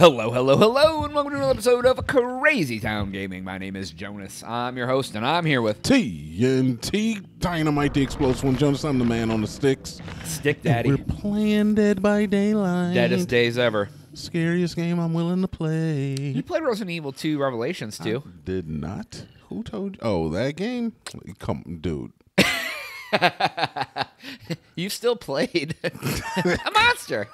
Hello, hello, hello, and welcome to another episode of Crazy Town Gaming. My name is Jonas. I'm your host, and I'm here with TNT Dynamite, the Explosive One. Jonas, I'm the man on the sticks. Stick Daddy. And we're playing Dead by Daylight. Deadest days ever. Scariest game I'm willing to play. You played Resident Evil 2 Revelations 2. I did not. Who told you? Oh, that game? Come, dude. You still played a monster.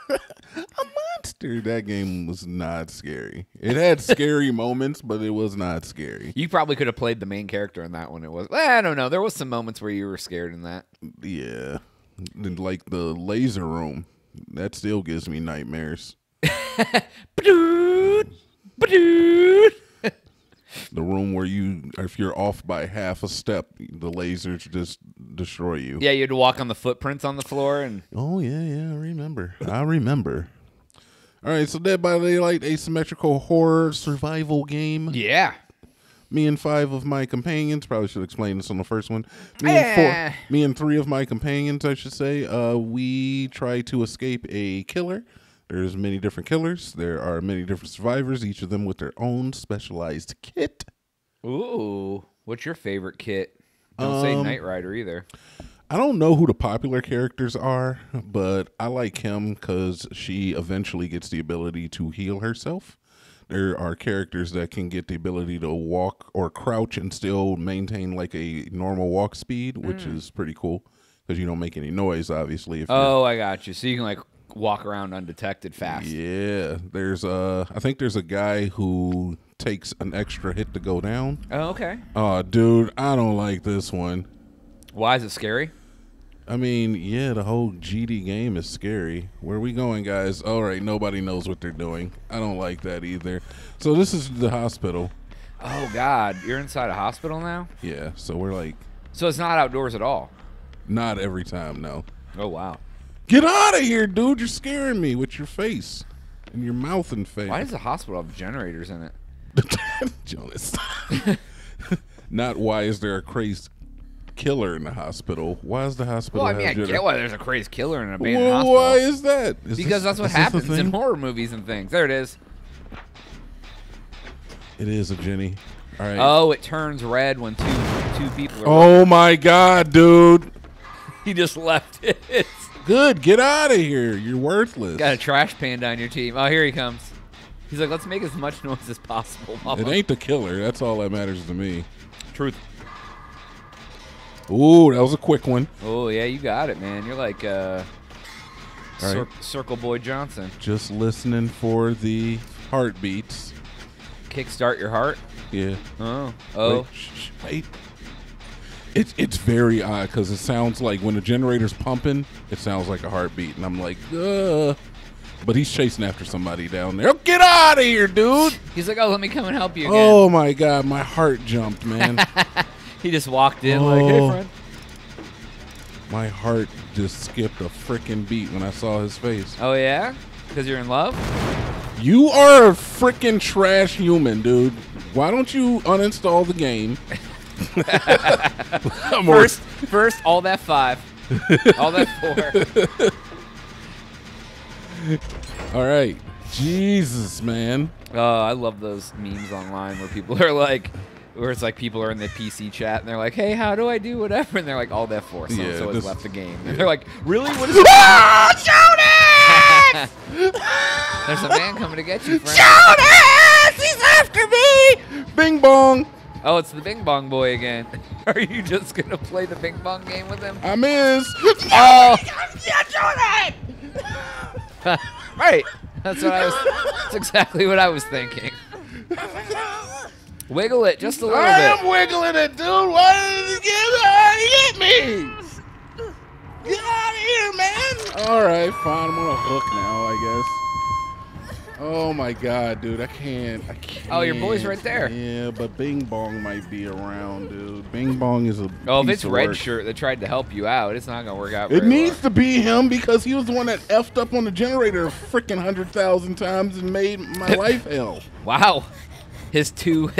Dude, that game was not scary. It had scary moments, but it was not scary. You probably could have played the main character in that one. It was, well, I don't know. There was some moments where you were scared in that. Yeah. Like the laser room. That still gives me nightmares. The room where you, if you're off by half a step, the lasers just destroy you. Yeah, you'd walk on the footprints on the floor. And oh, yeah, yeah, I remember. I remember. All right, so Dead by Daylight, asymmetrical horror survival game. Yeah. Me and five of my companions, probably should explain this on the first one. Me and three of my companions, I should say, we try to escape a killer. There's many different killers. There are many different survivors, each of them with their own specialized kit. Ooh, what's your favorite kit? Don't say Knight Rider either. I don't know who the popular characters are, but I like him because she eventually gets the ability to heal herself. There are characters that can get the ability to walk or crouch and still maintain like a normal walk speed, which is pretty cool because you don't make any noise, obviously. If I got you. So you can like walk around undetected fast. Yeah. There's I think there's a guy who takes an extra hit to go down. Oh, okay. Oh, dude, I don't like this one. Why is it scary? I mean, yeah, the whole GD game is scary. Where are we going, guys? All right, nobody knows what they're doing. I don't like that either. So this is the hospital. Oh, God. You're inside a hospital now? Yeah, so we're like... So it's not outdoors at all? Not every time, no. Oh, wow. Get out of here, dude. You're scaring me with your face and your mouth and face. Why does the hospital have generators in it? Jonas. Not why is there a crazy... killer in the hospital. Why is the hospital? Well, I mean, I get why there's a crazy killer in an abandoned hospital. Why is that? Because that's what happens in horror movies and things. There it is. It is a Jenny. All right. Oh, it turns red when two people are. Oh my God, dude! He just left it. Good, get out of here. You're worthless. Got a trash panda on your team. Oh, here he comes. He's like, let's make as much noise as possible. Mama. It ain't the killer. That's all that matters to me. Truth. Ooh, that was a quick one. Oh, yeah, you got it, man. You're like Circle Boy Johnson. Just listening for the heartbeats. Kickstart your heart? Yeah. Oh. Oh. Wait, wait. It's very odd because it sounds like when the generator's pumping, it sounds like a heartbeat. And I'm like, ugh. But he's chasing after somebody down there. Oh, get out of here, dude. He's like, oh, let me come and help you again. Oh, my God. My heart jumped, man. He just walked in like, hey, friend. My heart just skipped a freaking beat when I saw his face. Oh, yeah? Because you're in love? You are a freaking trash human, dude. Why don't you uninstall the game? first, all that five. All that four. All right. Jesus, man. Oh, I love those memes online where people are like... Where it's like people are in the PC chat and they're like, hey, how do I do whatever? And they're like, all that force. So yeah, always left the game. And they're like, really? What is it? Jonas! There's a man coming to get you, friend. Jonas! He's after me! Bing bong. Oh, it's the Bing Bong boy again. Are you just going to play the Bing Bong game with him? I miss. Oh. Yeah, Jonas! Right. That's what I was. That's exactly what I was thinking. Wiggle it just a little bit. I am wiggling it, dude. Why did you get me? Get out of here, man. All right, fine. I'm on a hook now, I guess. Oh, my God, dude. I can't. Oh, your boy's right there. Yeah, but Bing Bong might be around, dude. Bing Bong is a Oh, if it's Red Shirt that tried to help you out, it's not going to work out. It needs to be him because he was the one that effed up on the generator a freaking 100,000 times and made my life hell. Wow. His two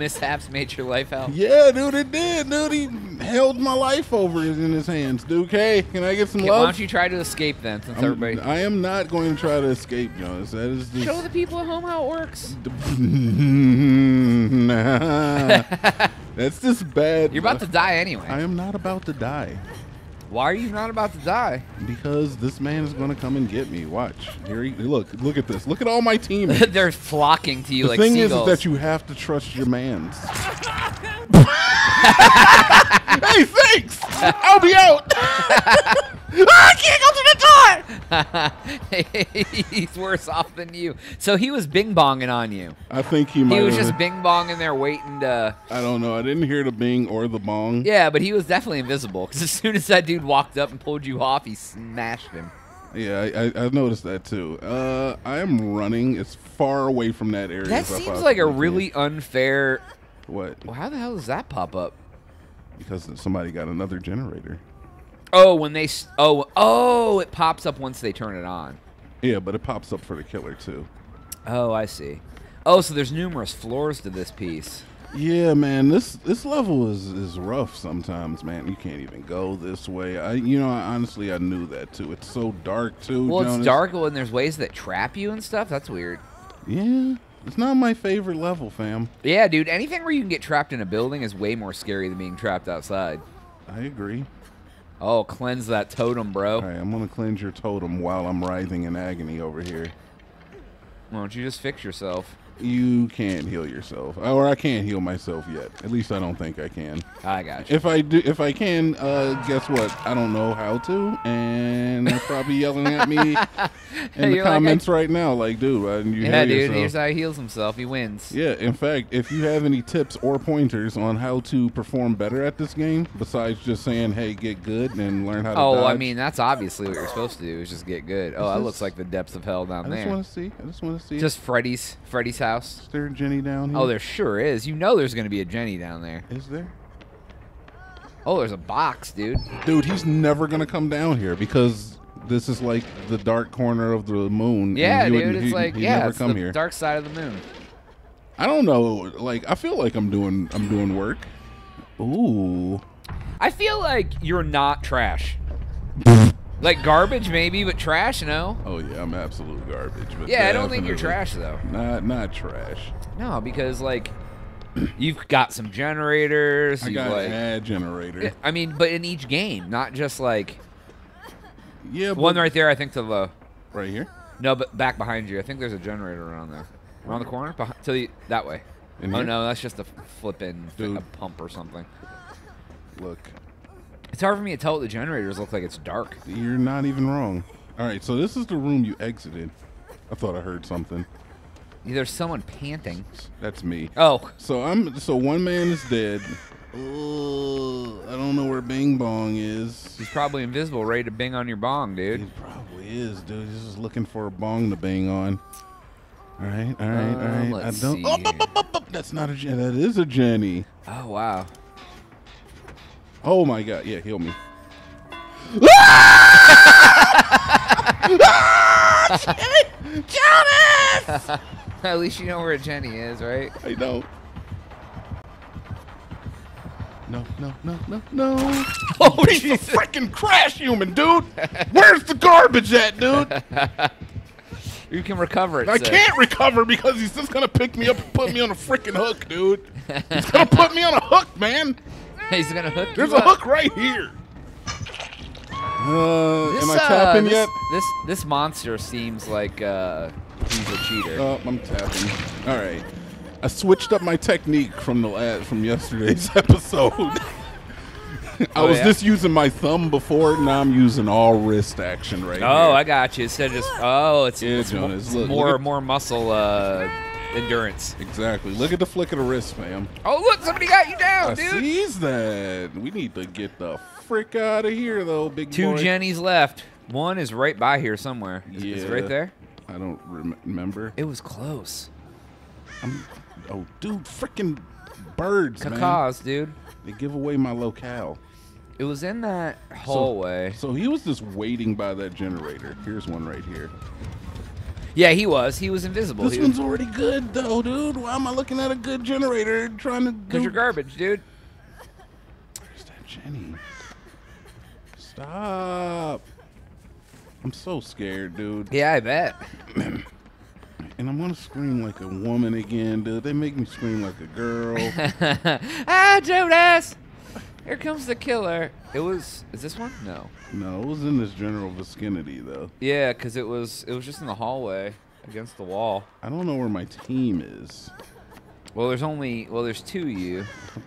mishaps made your life out. Yeah, dude, it did, dude. He held my life over in his hands, dude. Hey, can I get some love? Why don't you try to escape then, since everybody? I am not going to try to escape, Jonas. That is just... Show the people at home how it works. Nah, that's just bad. You're about to die anyway. I am not about to die. Why are you not about to die? Because this man is going to come and get me. Watch. Here he, look at this. Look at all my teammates. They're flocking to you like seagulls. The thing is that you have to trust your mans. Hey, thanks. I'll be out. I can't go through the door. He's worse off than you. So he was bing-bonging on you. I think he might have. He was just bing-bonging there waiting to... I don't know. I didn't hear the bing or the bong. Yeah, but he was definitely invisible because as soon as that dude walked up and pulled you off, he smashed him. Yeah, I noticed that too. I am running as far away from that area. That seems like a really unfair... What? Well, how the hell does that pop up? Because somebody got another generator. Oh, when they oh, it pops up once they turn it on. Yeah, but it pops up for the killer too. Oh, I see. Oh, so there's numerous floors to this piece. Yeah, man, this level is rough sometimes, man. You can't even go this way. I honestly knew that too. It's so dark too. Well, Jonas. It's dark when there's ways that trap you and stuff. That's weird. Yeah. It's not my favorite level, fam. Yeah, dude. Anything where you can get trapped in a building is way more scary than being trapped outside. I agree. Oh, cleanse that totem, bro. All right, I'm going to cleanse your totem while I'm writhing in agony over here. Why don't you just fix yourself? You can't heal yourself. Or I can't heal myself yet. At least I don't think I can. I got you. If I can, guess what? I don't know how to, and they're probably yelling at me in the comments like, right now. Like, dude, why didn't you heal yourself? Yeah, dude, here's how he heals himself. He wins. Yeah, in fact, if you have any tips or pointers on how to perform better at this game, besides just saying, hey, get good and learn how to dodge. I mean, that's obviously what you're supposed to do is just get good. Oh, that looks like the depths of hell down there. I just want to see. Just Freddy's house. Is there a Jenny down here? Oh, there sure is. You know there's going to be a Jenny down there. Is there? Oh, there's a box, dude. Dude, he's never going to come down here because this is like the dark corner of the moon. Yeah, dude. It's the dark side of the moon. I don't know. Like, I feel like I'm doing work. Ooh. I feel like you're not trash. Like garbage, maybe, but trash, no. Oh yeah, I'm absolute garbage. But yeah, I don't think you're trash though. Not trash. No, because like, you've got some generators. I got a generator. I mean, but in each game, not just like. Yeah. One right there, I think to the. Right here. No, but back behind you, I think there's a generator around there. Around the corner, that way. Oh no, that's just a flipping pump or something. Look. It's hard for me to tell what the generators look like. It's dark. You're not even wrong. All right, so this is the room you exited. I thought I heard something. There's someone panting. That's me. Oh. So one man is dead. Oh, I don't know where Bing Bong is. He's probably invisible, ready to bing on your bong, dude. He probably is, dude. He's just looking for a bong to bang on. All right. I don't. Oh, that's not a Jenny. That is a Jenny. Oh wow. Oh my god, yeah, heal me. Jonas! At least you know where Jenny is, right? I know. No. Oh, he's a freaking crash human, dude! Where's the garbage at, dude? You can recover it. I can't recover because he's just gonna pick me up and put me on a freaking hook, dude. He's gonna put me on a hook, man! He's gonna hook. There's a hook right here. Am I tapping yet? This monster seems like he's a cheater. Oh, I'm tapping. All right, I switched up my technique from yesterday's episode. I was just using my thumb before, now I'm using all wrist action right now. Oh, I got you. Instead of just it's more muscle. Endurance. Exactly. Look at the flick of the wrist, fam. Oh, look, somebody got you down, dude. I sees that. We need to get the frick out of here, though, big boy. Two Jennies left. One is right by here somewhere. Yeah. Is it right there? I don't remember. It was close. Oh, dude, freaking birds, man. Cacaws, dude. They give away my locale. It was in that hallway. So he was just waiting by that generator. Here's one right here. Yeah, he was. He was invisible. This one's already good, though, dude. Why am I looking at a good generator trying to do... Because you're garbage, dude. Where's that Jenny? Stop. I'm so scared, dude. Yeah, I bet. And I'm going to scream like a woman again, dude. They make me scream like a girl. Ah, Jonas! Here comes the killer. It was... Is this one? No. No, it was in this general vicinity, though. Yeah, because it was just in the hallway against the wall. I don't know where my team is. Well, there's only... Well, there's two of you.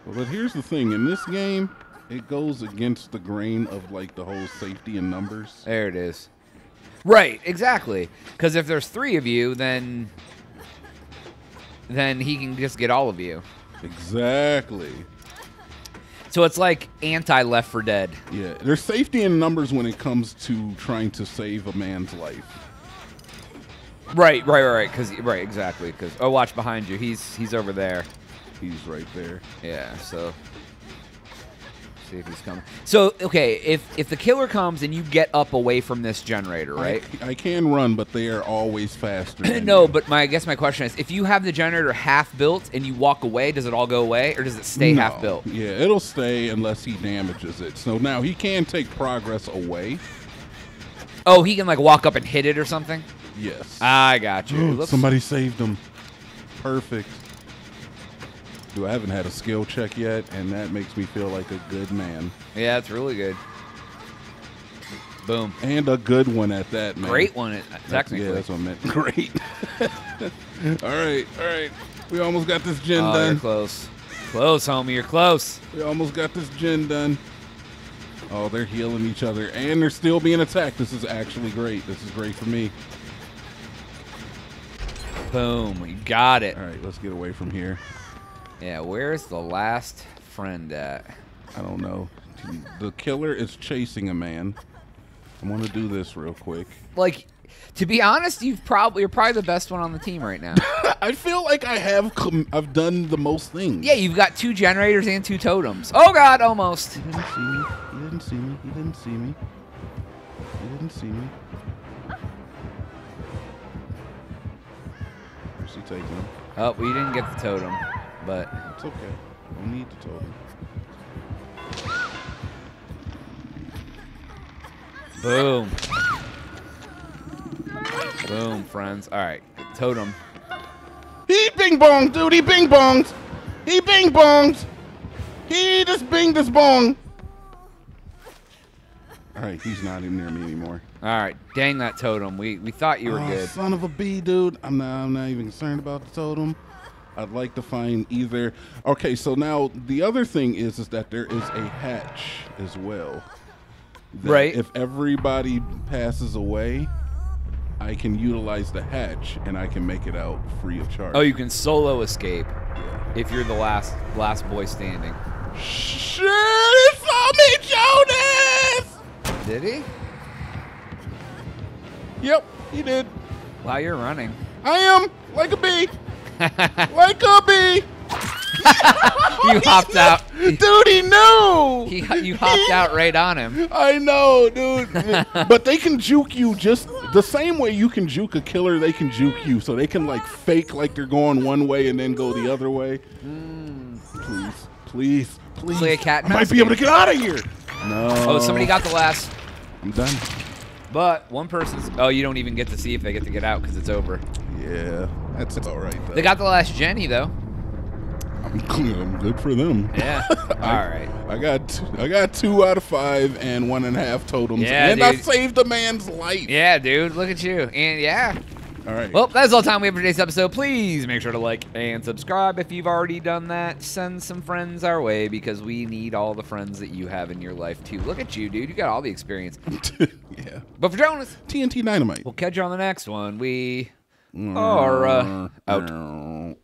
But here's the thing. In this game, it goes against the grain of, like, the whole safety and numbers. There it is. Right, exactly. Because if there's three of you, then he can just get all of you. Exactly. So it's like anti-Left 4 Dead. Yeah, there's safety in numbers when it comes to trying to save a man's life. Right. Exactly. Because oh, watch behind you. He's over there. He's right there. Yeah. So. See if he's coming. So, okay, if the killer comes and you get up away from this generator, right? I can run, but they are always faster. No, but I guess my question is, if you have the generator half built and you walk away, does it all go away, or does it stay half built? Yeah, it'll stay unless he damages it. So now he can take progress away. Oh, he can, like, walk up and hit it or something? Yes. I got you. Ooh, somebody saved him. Perfect. Dude, I haven't had a skill check yet, and that makes me feel like a good man. Yeah, it's really good. Boom. And a good one at that, man. Great one, technically. Yeah, that's what I meant. Great. All right. We almost got this gen done. You're close. Close, homie. You're close. We almost got this gen done. Oh, they're healing each other, and they're still being attacked. This is actually great. This is great for me. Boom. We got it. All right, let's get away from here. Yeah, where's the last friend at? I don't know. The killer is chasing a man. I'm gonna do this real quick. Like, to be honest, you're probably the best one on the team right now. I feel like I've done the most things. Yeah, you've got two generators and two totems. Oh God, almost. You didn't see me. You didn't see me. You didn't see me. You didn't see me. Where's he taking him? Oh, we didn't get the totem. But it's okay. We'll need to talk. Boom. Boom, friends. Alright. Totem. He bing bonged, dude. He bing bonged. He bing bonged. He just binged his bong. Alright, he's not even near me anymore. Alright, dang that totem. We thought you were good. Son of a bee, dude. I'm not even concerned about the totem. I'd like to find either. Okay, so now the other thing is that there is a hatch as well. Right. If everybody passes away, I can utilize the hatch and I can make it out free of charge. Oh, you can solo escape if you're the last boy standing. Shit! He saw me, Jonas. Did he? Yep, he did. Wow, you're running. I am like a bee. Wake up, bee! You hopped out. Dude, he knew! You hopped out right on him. I know, dude. But they can juke you just the same way you can juke a killer, they can juke you. So they can, like, fake like they're going one way and then go the other way. Mm. Please, please, please. Play a cat and mouse. I might be able to get out of here. No. Oh, somebody got the last. I'm done. But one person's... Oh, you don't even get to see if they get to get out because it's over. Yeah. That's all right, though. They got the last Jenny, though. I'm good for them. Yeah. All right. I got 2 out of 5 and 1.5 totems. Yeah, and dude. I saved a man's life. Yeah, dude. Look at you. And yeah. All right. Well, that's all the time we have for today's episode. Please make sure to like and subscribe if you've already done that. Send some friends our way because we need all the friends that you have in your life, too. Look at you, dude. You got all the experience. Yeah. But for Jonas, TNT Dynamite. We'll catch you on the next one. We... Or, out.